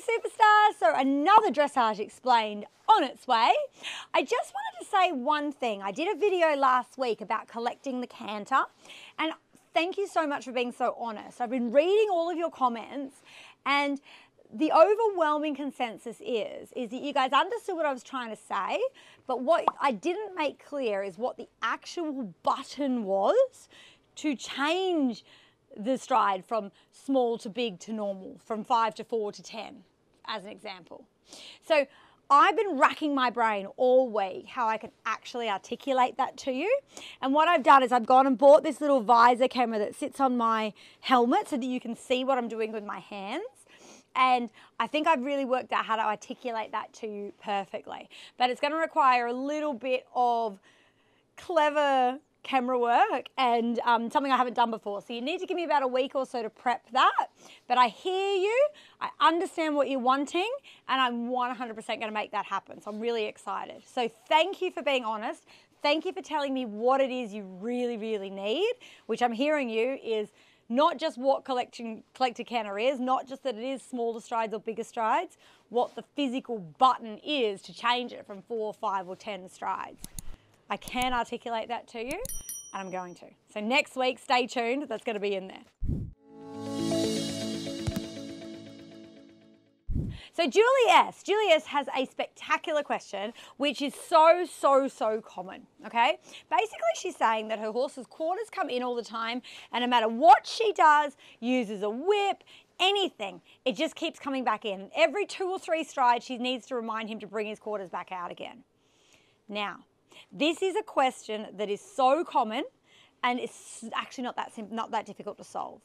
Superstars, so another Dressage Explained on its way. I just wanted to say one thing. I did a video last week about collecting the canter, and thank you so much for being so honest. I've been reading all of your comments, and the overwhelming consensus is that you guys understood what I was trying to say, but what I didn't make clear is what the actual button was to change the stride from small to big to normal, from 5 to 4 to 10, as an example. So I've been racking my brain all week how I can actually articulate that to you. And what I've done is I've gone and bought this little visor camera that sits on my helmet so that you can see what I'm doing with my hands. And I think I've really worked out how to articulate that to you perfectly. But it's going to require a little bit of clever camera work and something I haven't done before. So you need to give me about a week or so to prep that. But I hear you, I understand what you're wanting, and I'm 100% going to make that happen. So I'm really excited. So thank you for being honest. Thank you for telling me what it is you really, really need, which I'm hearing you is not just what collector canter is, not just that it is smaller strides or bigger strides, what the physical button is to change it from 4, 5 or 10 strides. I can articulate that to you, and I'm going to. So next week, stay tuned, that's going to be in there. So Julius has a spectacular question, which is so common, okay? Basically, she's saying that her horse's quarters come in all the time, and no matter what she does, uses a whip, anything, it just keeps coming back in. Every 2 or 3 strides, she needs to remind him to bring his quarters back out again. Now, this is a question that is so common, and it's actually not that difficult to solve.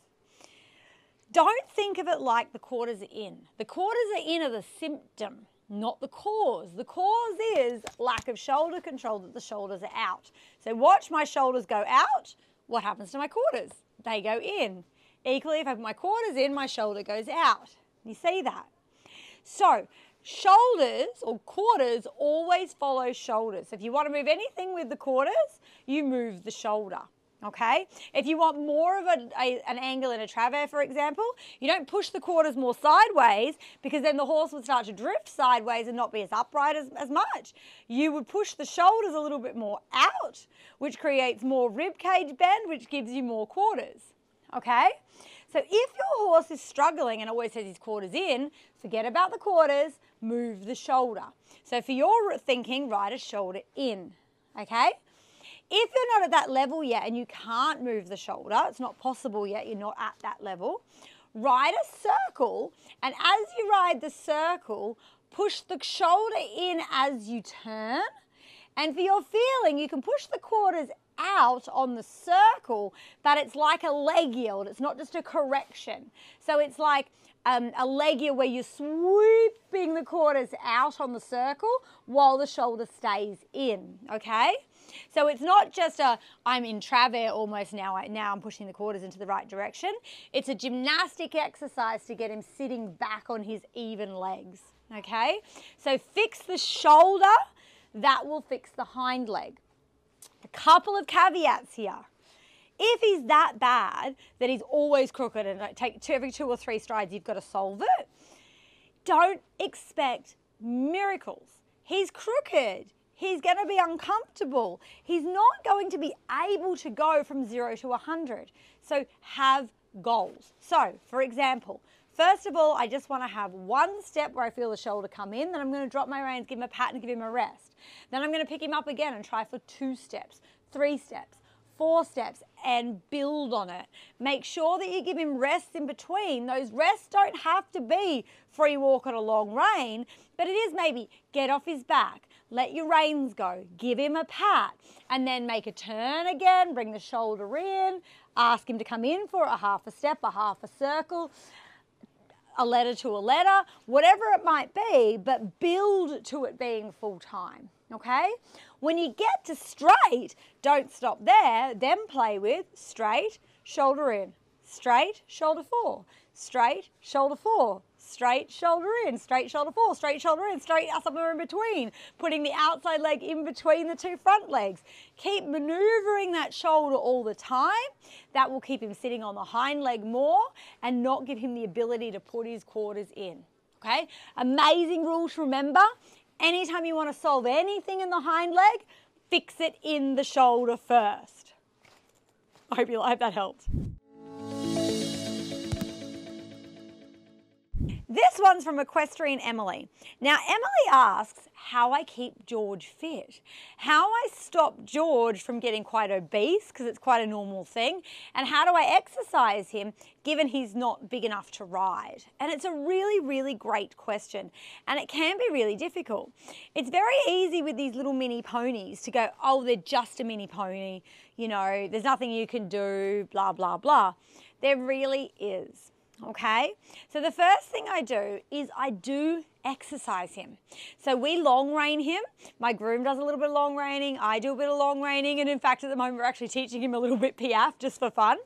Don't think of it like the quarters are in. The quarters are in are the symptom, not the cause. The cause is lack of shoulder control, that the shoulders are out. So watch my shoulders go out. What happens to my quarters? They go in. Equally, if I put my quarters in, my shoulder goes out. You see that? So shoulders or quarters always follow shoulders. So if you want to move anything with the quarters, you move the shoulder. Okay, if you want more of an angle in a travers, for example, you don't push the quarters more sideways, because then the horse would start to drift sideways and not be as upright as much. You would push the shoulders a little bit more out, which creates more rib cage bend, which gives you more quarters. Okay, so if your horse is struggling and always has his quarters in, forget about the quarters, move the shoulder. So for your thinking, ride a shoulder in, okay? If you're not at that level yet and you can't move the shoulder, it's not possible yet, you're not at that level, ride a circle, and as you ride the circle, push the shoulder in as you turn. And for your feeling, you can push the quarters out on the circle, but it's like a leg yield, it's not just a correction. So it's like a leg yield where you're sweeping the quarters out on the circle while the shoulder stays in, okay? So it's not just a, I'm in travers almost now, now I'm pushing the quarters into the right direction. It's a gymnastic exercise to get him sitting back on his even legs, okay? So fix the shoulder, that will fix the hind leg. A couple of caveats here. If he's that bad that he's always crooked and every 2 or 3 strides you've got to solve it, don't expect miracles. He's crooked. He's going to be uncomfortable. He's not going to be able to go from 0 to 100. So have goals. So for example, first of all, I just want to have one step where I feel the shoulder come in, then I'm going to drop my reins, give him a pat and give him a rest. Then I'm going to pick him up again and try for 2 steps, 3 steps, 4 steps and build on it. Make sure that you give him rests in between. Those rests don't have to be free walk on a long rein, but it is maybe get off his back, let your reins go, give him a pat, and then make a turn again, bring the shoulder in, ask him to come in for a half a step, a half a circle, a letter to a letter, whatever it might be, but build to it being full time. Okay, when you get to straight, don't stop there, then play with straight, shoulder in, straight, shoulder 4, straight, shoulder 4, straight, shoulder in, straight, shoulder 4, straight, shoulder in, straight, somewhere in between, putting the outside leg in between the 2 front legs. Keep maneuvering that shoulder all the time. That will keep him sitting on the hind leg more and not give him the ability to put his quarters in. okay? Amazing rule to remember. Anytime you want to solve anything in the hind leg, fix it in the shoulder first. I hope that helped. This one's from Equestrian Emily. Now, Emily asks how I keep George fit, how I stop George from getting quite obese, because it's quite a normal thing, and how do I exercise him given he's not big enough to ride? And it's a really, really great question, and it can be really difficult. It's very easy with these little mini ponies to go, oh, they're just a mini pony, you know, there's nothing you can do, blah, blah, blah. There really is. Okay, so the first thing I do is I do exercise him. So we long rein him. My groom does a little bit of long reining. I do a bit of long reining. And in fact, at the moment, we're actually teaching him a little bit piaf just for fun.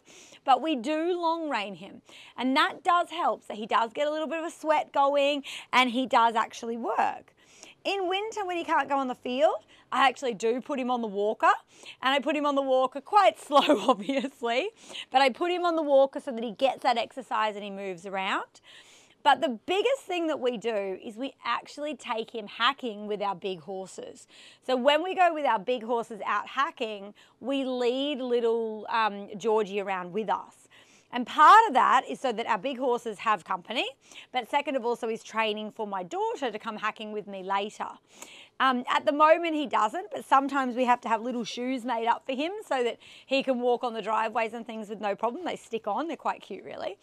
But we do long rein him. And that does help. So he does get a little bit of a sweat going and he does actually work. In winter, when he can't go on the field, I actually do put him on the walker, and I put him on the walker quite slow, obviously, but I put him on the walker so that he gets that exercise and he moves around. But the biggest thing that we do is we actually take him hacking with our big horses. So when we go with our big horses out hacking, we lead little Georgie around with us. And part of that is so that our big horses have company, but second of all, so he's training for my daughter to come hacking with me later. At the moment he doesn't, but sometimes we have to have little shoes made up for him so that he can walk on the driveways and things with no problem. They stick on, they're quite cute really.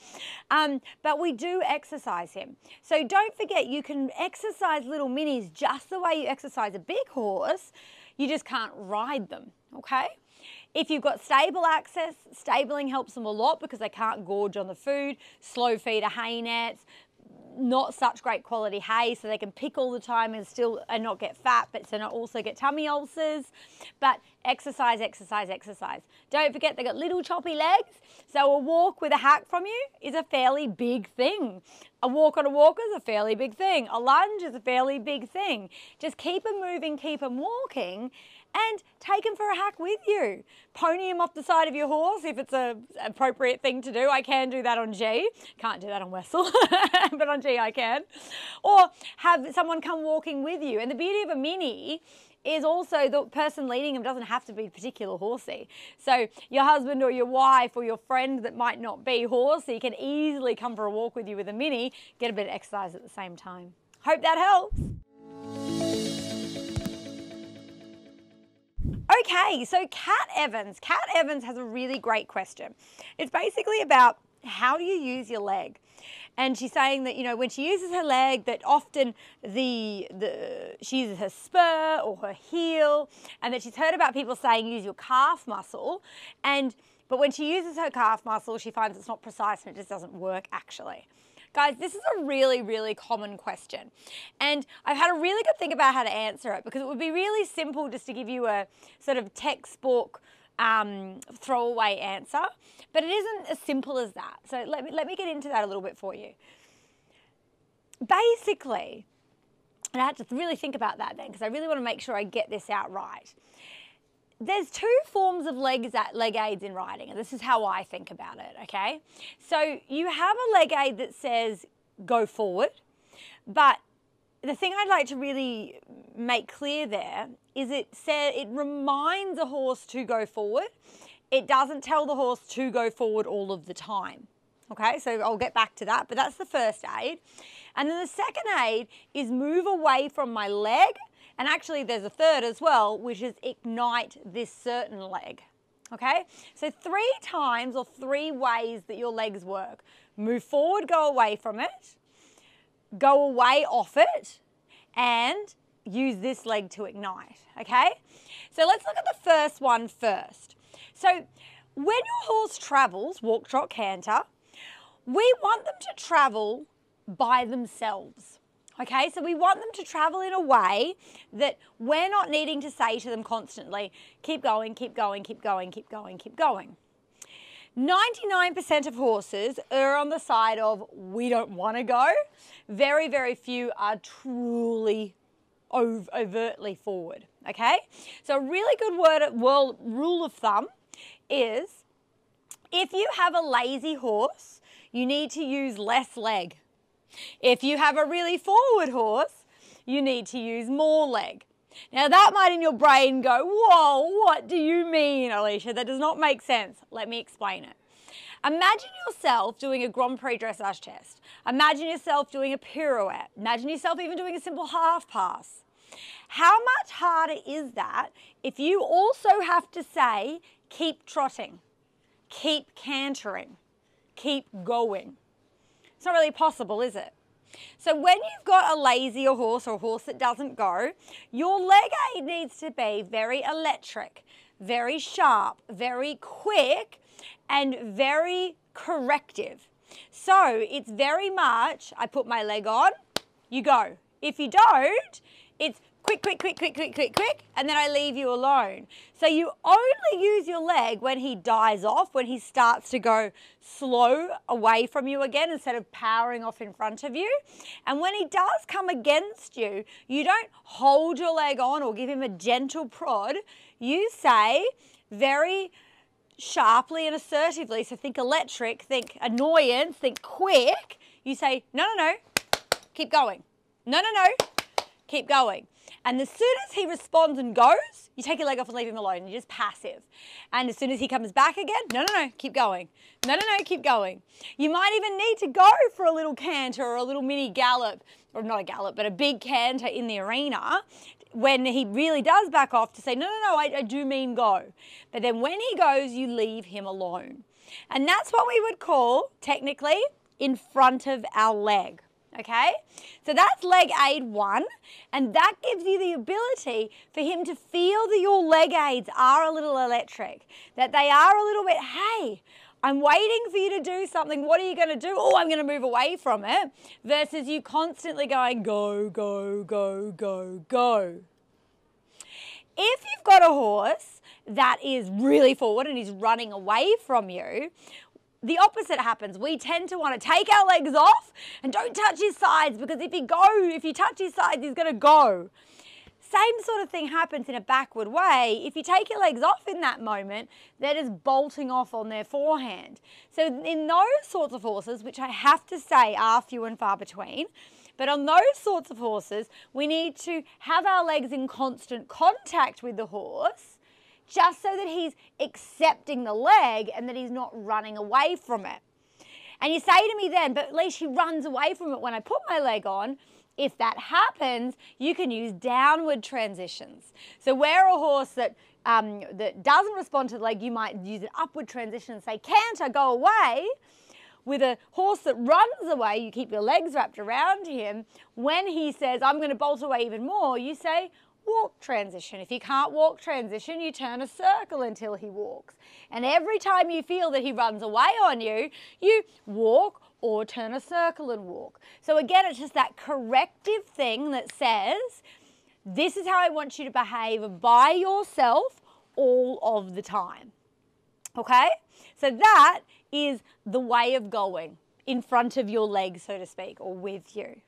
But we do exercise him. So don't forget, you can exercise little minis just the way you exercise a big horse, you just can't ride them, okay? If you've got stable access, stabling helps them a lot because they can't gorge on the food, slow feeder hay nets, not such great quality hay, so they can pick all the time and still and not get fat, but so not also get tummy ulcers. But exercise, exercise, exercise. Don't forget they've got little choppy legs, so a walk with a hack from you is a fairly big thing. A walk on a walker is a fairly big thing. A lunge is a fairly big thing. Just keep them moving, keep them walking, and take him for a hack with you. Pony him off the side of your horse if it's an appropriate thing to do. I can do that on G. Can't do that on Wessel, but on G I can. Or have someone come walking with you. And the beauty of a mini is also the person leading him doesn't have to be a particular horsey. So your husband or your wife or your friend that might not be horsey can easily come for a walk with you with a mini, get a bit of exercise at the same time. Hope that helps. Okay, so Kat Evans has a really great question. It's basically about how do you use your leg? And she's saying that, you know, when she uses her leg, that often she uses her spur or her heel, and that she's heard about people saying use your calf muscle, but when she uses her calf muscle, she finds it's not precise and it just doesn't work actually. Guys, this is a really, really common question. And I've had a really good think about how to answer it because it would be really simple just to give you a sort of textbook throwaway answer, but it isn't as simple as that. So let me get into that a little bit for you. Basically, and I had to really think about that then because I really want to make sure I get this out right. There's two forms of leg aids in riding, and this is how I think about it, okay? So you have a leg aid that says go forward, but the thing I'd like to really make clear there is it reminds a horse to go forward. It doesn't tell the horse to go forward all of the time. Okay, so I'll get back to that, but that's the first aid. And then the second aid is move away from my leg. And actually there's a third as well, which is ignite this certain leg, okay? So three times or three ways that your legs work. Move forward, go away from it, go away off it, and use this leg to ignite, okay? So let's look at the first one first. So when your horse travels, walk, trot, canter, we want them to travel by themselves. Okay, so we want them to travel in a way that we're not needing to say to them constantly, keep going, keep going, keep going, keep going, keep going. 99% of horses are on the side of we don't want to go. Very, very few are truly overtly forward, okay? So a really good rule of thumb is if you have a lazy horse, you need to use less leg. If you have a really forward horse, you need to use more leg. Now that might in your brain go, whoa, what do you mean, Alicia? That does not make sense. Let me explain it. Imagine yourself doing a Grand Prix dressage test. Imagine yourself doing a pirouette. Imagine yourself even doing a simple half pass. How much harder is that if you also have to say, keep trotting, keep cantering, keep going? It's not really possible, is it? So when you've got a lazy horse or a horse that doesn't go, your leg aid needs to be very electric, very sharp, very quick, and very corrective. So it's very much, I put my leg on, you go. If you don't, it's quick, quick, quick, quick, quick, quick, quick, and then I leave you alone. So you only use your leg when he dies off, when he starts to go slow away from you again instead of powering off in front of you. And when he does come against you, you don't hold your leg on or give him a gentle prod. You say very sharply and assertively, so think electric, think annoyance, think quick. You say, no, no, no, keep going. No, no, no. Keep going. And as soon as he responds and goes, you take your leg off and leave him alone. You're just passive. And as soon as he comes back again, no, no, no, keep going. No, no, no, keep going. You might even need to go for a little canter or a little mini gallop, or not a gallop, but a big canter in the arena when he really does back off to say, no, no, no, I do mean go. But then when he goes, you leave him alone. And that's what we would call, technically, in front of our leg. Okay, so that's leg aid one, and that gives you the ability for him to feel that your leg aids are a little electric, that they are a little bit, hey, I'm waiting for you to do something. What are you going to do? Oh, I'm going to move away from it, versus you constantly going, go, go, go, go, go. If you've got a horse that is really forward and is running away from you, the opposite happens. We tend to want to take our legs off and don't touch his sides, because if you touch his sides, he's going to go. Same sort of thing happens in a backward way. If you take your legs off in that moment, they're just bolting off on their forehand. So in those sorts of horses, which I have to say are few and far between, but on those sorts of horses, we need to have our legs in constant contact with the horse, just so that he's accepting the leg and that he's not running away from it. And you say to me then, but at least he runs away from it when I put my leg on. If that happens, you can use downward transitions. So where a horse that doesn't respond to the leg, you might use an upward transition and say, canter, go away. With a horse that runs away, you keep your legs wrapped around him. When he says, I'm going to bolt away even more, you say, walk transition. If you can't walk transition, you turn a circle until he walks. And every time you feel that he runs away on you, you walk or turn a circle and walk. So again, it's just that corrective thing that says, this is how I want you to behave by yourself all of the time. Okay? So that is the way of going in front of your leg, so to speak, or with you.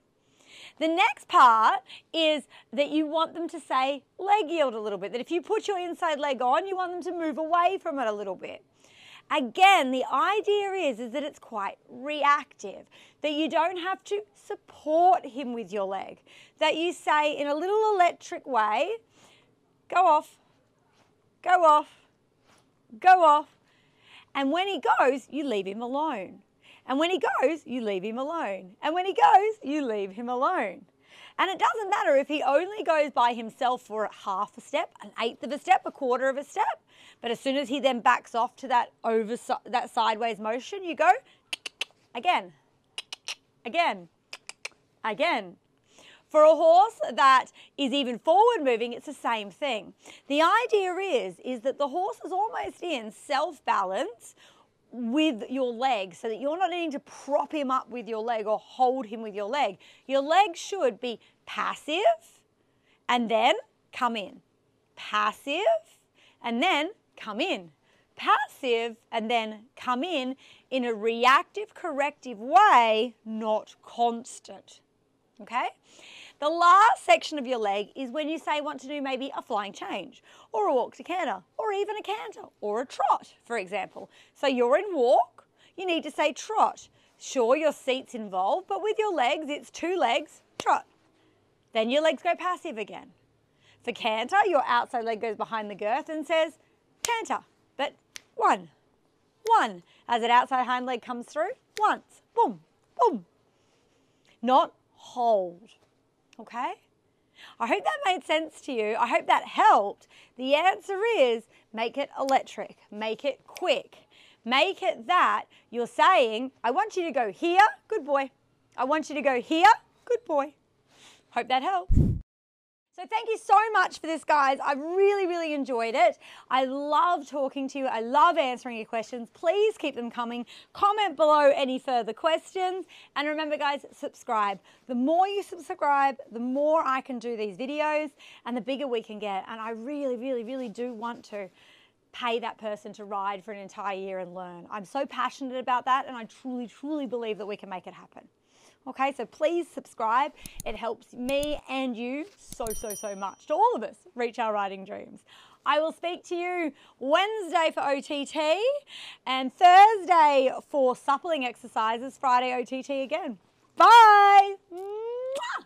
The next part is that you want them to say leg yield a little bit, that if you put your inside leg on, you want them to move away from it a little bit. Again, the idea is that it's quite reactive, that you don't have to support him with your leg, that you say in a little electric way, go off, go off, go off. And when he goes, you leave him alone. And when he goes, you leave him alone. And when he goes, you leave him alone. And it doesn't matter if he only goes by himself for half a step, an eighth of a step, a quarter of a step. But as soon as he then backs off to that sideways motion, you go again, again, again. For a horse that is even forward moving, it's the same thing. The idea is that the horse is almost in self-balance with your leg, so that you're not needing to prop him up with your leg or hold him with your leg. Your leg should be passive and then come in, passive and then come in, passive and then come in a reactive, corrective way, not constant. Okay? The last section of your leg is when you say want to do maybe a flying change or a walk to canter or even a canter or a trot, for example. So you're in walk, you need to say trot. Sure, your seat's involved, but with your legs, it's two legs, trot. Then your legs go passive again. For canter, your outside leg goes behind the girth and says, canter, but one, one. As that outside hind leg comes through, once, boom, boom. Not hold, okay? I hope that made sense to you. I hope that helped. The answer is make it electric, make it quick. Make it that you're saying, I want you to go here, good boy. I want you to go here, good boy. Hope that helps. So thank you so much for this, guys. I really enjoyed it. I love talking to you. I love answering your questions. Please keep them coming. Comment below any further questions. And remember, guys, subscribe. The more you subscribe, the more I can do these videos and the bigger we can get. And I really do want to pay that person to ride for an entire year and learn. I'm so passionate about that, and I truly believe that we can make it happen. Okay, so please subscribe. It helps me and you so much to all of us reach our riding dreams. I will speak to you Wednesday for OTT and Thursday for suppling exercises, Friday OTT again. Bye. Mwah!